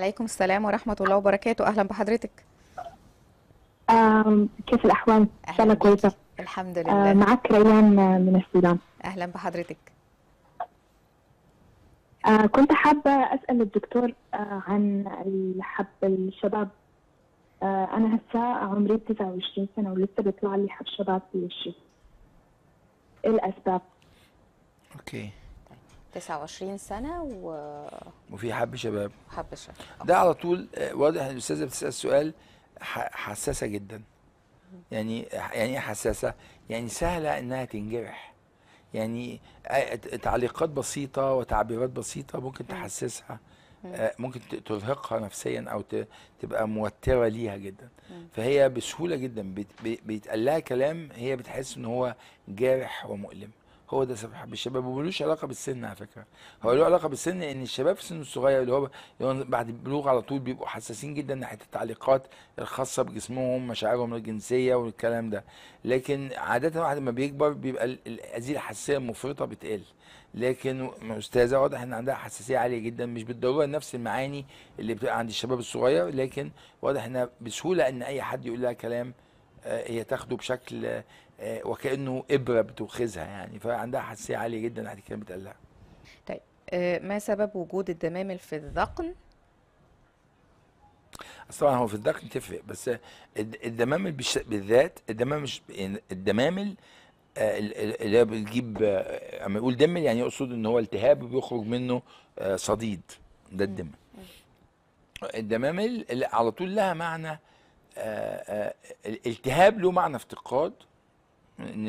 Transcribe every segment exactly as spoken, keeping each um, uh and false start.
عليكم السلام ورحمة الله وبركاته. أهلا بحضرتك. آه، كيف الأحوال؟ إن شاء الله كويسة الحمد لله. آه، معك ريان من السودان. أهلا بحضرتك. آه، كنت حابة أسأل الدكتور آه، عن حب الشباب. آه، أنا هسا عمري تسعة وعشرين سنة ولسه بيطلع لي حب شباب في وشي. إيه الأسباب؟ أوكي. تسعة وعشرين سنة و وفي حب شباب. حب شباب ده على طول واضح ان الاستاذه بتسال سؤال حساسه جدا. يعني يعني ايه حساسه؟ يعني سهله انها تنجرح. يعني تعليقات بسيطه وتعبيرات بسيطه ممكن تحسسها، ممكن ترهقها نفسيا او تبقى موتره ليها جدا. فهي بسهوله جدا بيتقال لها كلام هي بتحس ان هو جارح ومؤلم. هو ده سبب حب الشباب، وملوش علاقه بالسن على فكره. هو له علاقه بالسن ان الشباب في السن الصغير اللي هو بعد البلوغ على طول بيبقوا حساسين جدا ناحيه التعليقات الخاصه بجسمهم، مشاعرهم الجنسيه والكلام ده. لكن عاده بعد ما بيكبر بيبقى هذه الحساسيه المفرطه بتقل. لكن استاذه واضح ان عندها حساسيه عاليه جدا، مش بالضروره نفس المعاني اللي بتبقى عند الشباب الصغير، لكن واضح انها بسهوله ان اي حد يقول لها كلام هي تاخده بشكل وكأنه إبرة بتوخذها يعني. فعندها حساسية عالية جدا ناحية الكلام بتقال لها. طيب ما سبب وجود الدمامل في الذقن؟ طبعا هو في الذقن تفرق، بس الدمامل بالذات الدمامل الدمامل اللي هي بتجيب، اما يقول دمل يعني يقصد ان هو التهاب بيخرج منه صديد، ده الدمل. الدمامل اللي على طول لها معنى الالتهاب، له معنى افتقاد، ان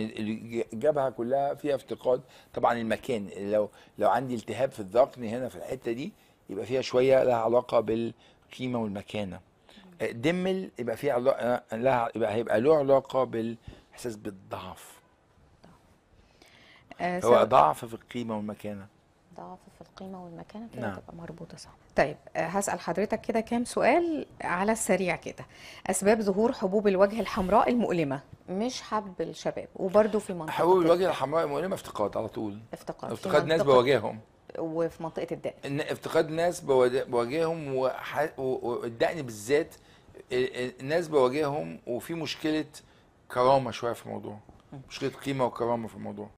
الجبهه كلها فيها افتقاد. طبعا المكان لو لو عندي التهاب في الذقن هنا في الحته دي يبقى فيها شويه لها علاقه بالقيمه والمكانه. دمل يبقى فيها لها يبقى هيبقى له علاقه بالاحساس بالضعف. أه هو ضعف في القيمه والمكانه. ضعف في القيمه والمكانه كده نعم. تبقى مربوطه صح. طيب هسال حضرتك كده كام سؤال على السريع كده. اسباب ظهور حبوب الوجه الحمراء المؤلمه، مش حب الشباب، وبرده في منطقه حبوب الوجه الحمراء المؤلمه افتقاد على طول. افتقاد افتقاد ناس بوجههم وفي منطقه الدقن، افتقاد ناس بوجههم وح... والدقن بالذات ناس بوجههم، وفي مشكله كرامه شويه في الموضوع، مشكله قيمه وكرامه في الموضوع.